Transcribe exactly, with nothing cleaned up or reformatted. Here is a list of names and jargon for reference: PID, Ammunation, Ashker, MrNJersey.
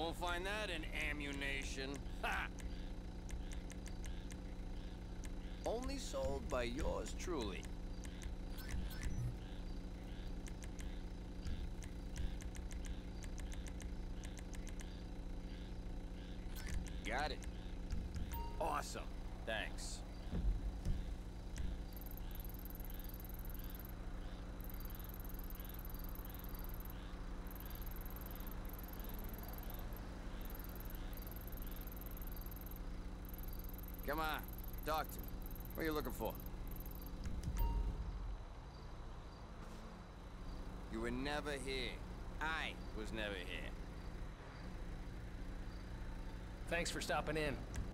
Won't find that in ammunation. Ha! Only sold by yours truly. Got it. Awesome. Thanks. Come on, talk to me. What are you looking for? You were never here. I was never here. Thanks for stopping in.